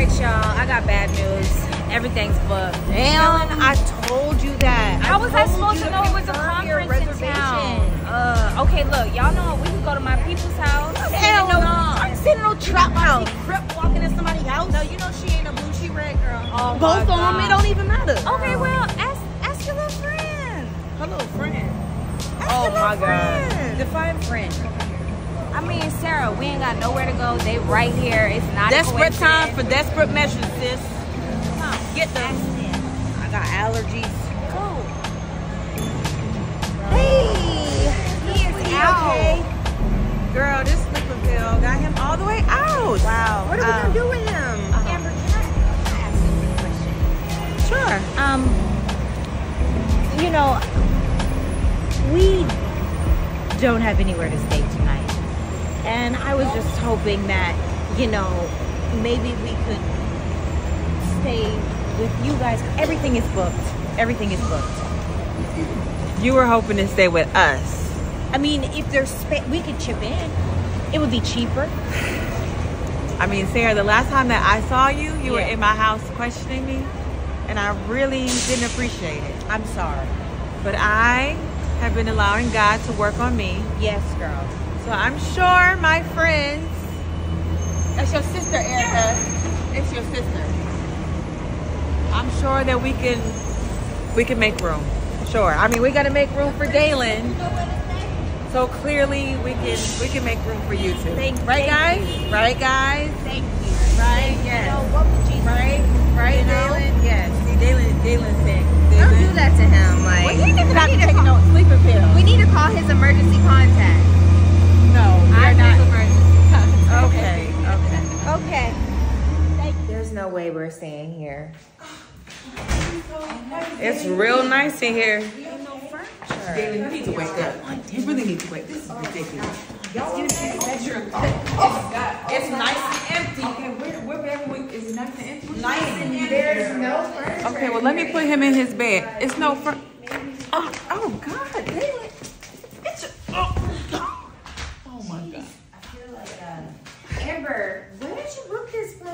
Alright y'all, I got bad news. Everything's booked. Damn, I told you that. How was I supposed to know it was a conference in town? Okay, look, y'all know we can go to my people's house. Hell no. I'm sitting on trap house. Crip walking in somebody's house. No, you know she ain't a blue, she red girl. Oh, both of them, it don't even matter. Okay, well, ask your little friend. Her little friend. Oh my God. Define friend. I mean, Sarah, we ain't got nowhere to go. They right here. It's not desperate time for desperate measures, sis. Come on, get them. I got allergies. Cool. Hey, he is okay. Girl, this sleeping pill got him all the way out. Wow. What are we gonna do with him? Amber, can I ask you a question? Sure. You know, we don't have anywhere to stay tonight. And I was just hoping that, you know, maybe we could stay with you guys. Everything is booked. Everything is booked. You were hoping to stay with us. I mean, if there's space, we could chip in. It would be cheaper. I mean, Sarah, the last time that I saw you, you were in my house questioning me. And I really didn't appreciate it. I'm sorry. But I have been allowing God to work on me. Yes, girl. So I'm sure my friends, that's your sister, Erica. It's your sister. I'm sure that we can make room. Sure. I mean, we gotta make room for Daylin. So clearly we can make room for you too. Right, guys? Right, guys? Thank you. Right? Yes. Right? Right, Daylin? Yes. See, Daylin's sick. Don't do that to him. Like, well, he does not take no sleeper pill. We need to call his emergency contact. No, we're not. Okay, okay. Okay. There's no way we're staying here. It's real nice in here. No furniture. David, you need to wake up. You really need to wake up. This is ridiculous. It's nice and empty. Okay, wherever is nice and empty. Nice and empty. There's no furniture. Okay, well, let me put him in his bed. It's no furniture. Oh, God, David.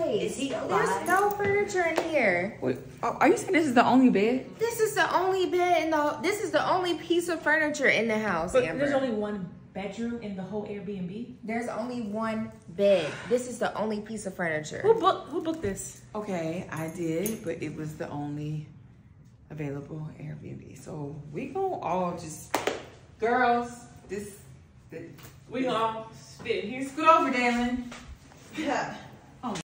Is he alive? There's no furniture in here. Wait, are you saying this is the only bed? This is the only bed in the. This is the only piece of furniture in the house. But Amber, there's only one bedroom in the whole Airbnb. There's only one bed. This is the only piece of furniture. Who booked this? Okay, I did, but it was the only available Airbnb. So we gonna all just, girls, we gonna all spit here. Scoot over, Daylin. Yeah.